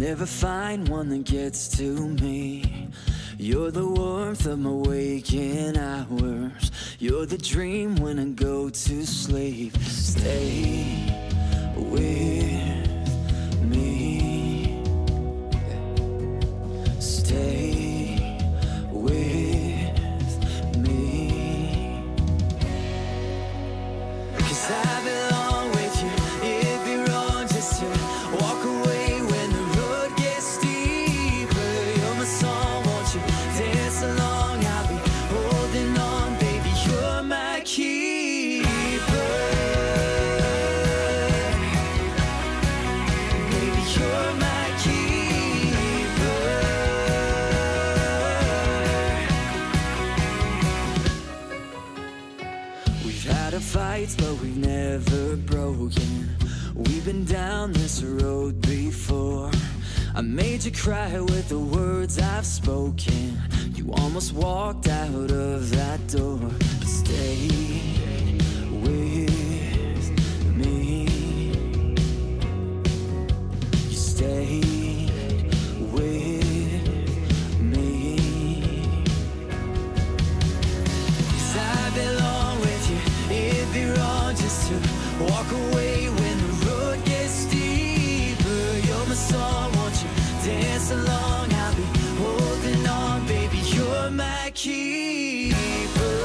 never find one that gets to me. You're the warmth of my waking hours. You're the dream when I go to sleep. Stay with me. Stay with me. 'Cause I belong with you. If you're wrong, just you walk away. Fights, but we've never broken. We've been down this road before. I made you cry with the words I've spoken. You almost walked out of that door. But stay with me. You stayed with me. 'Cause I belong. It'd be wrong just to walk away when the road gets steeper. You're my song, won't you dance along? I'll be holding on, baby, you're my keeper.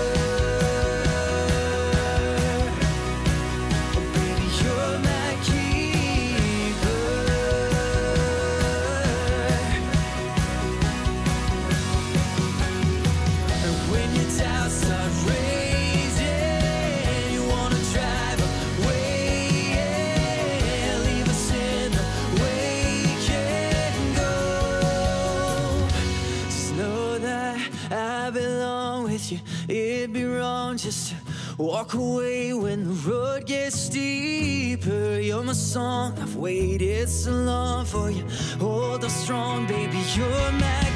It'd be wrong just to walk away when the road gets steeper. You're my song, I've waited so long for you. Hold on strong, baby, you're my